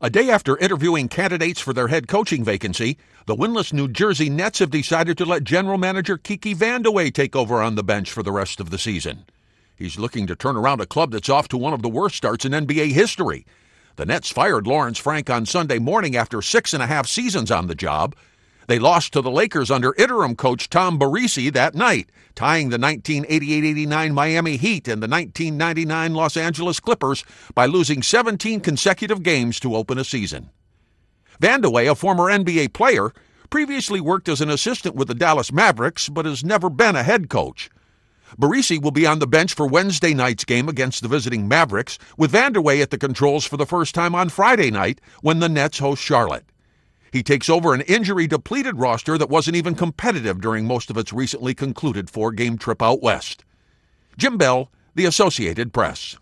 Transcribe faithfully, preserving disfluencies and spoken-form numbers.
A day after interviewing candidates for their head coaching vacancy, the winless New Jersey Nets have decided to let general manager Kiki Vandeweghe take over on the bench for the rest of the season. He's looking to turn around a club that's off to one of the worst starts in N B A history. The Nets fired Lawrence Frank on Sunday morning after six and a half seasons on the job. They lost to the Lakers under interim coach Tom Barisci that night, tying the nineteen eighty-eight eighty-nine Miami Heat and the nineteen ninety-nine Los Angeles Clippers by losing seventeen consecutive games to open a season. Vandeweghe, a former N B A player, previously worked as an assistant with the Dallas Mavericks but has never been a head coach. Barisci will be on the bench for Wednesday night's game against the visiting Mavericks, with Vandeweghe at the controls for the first time on Friday night when the Nets host Charlotte. He takes over an injury-depleted roster that wasn't even competitive during most of its recently concluded four-game trip out west. Jim Bell, The Associated Press.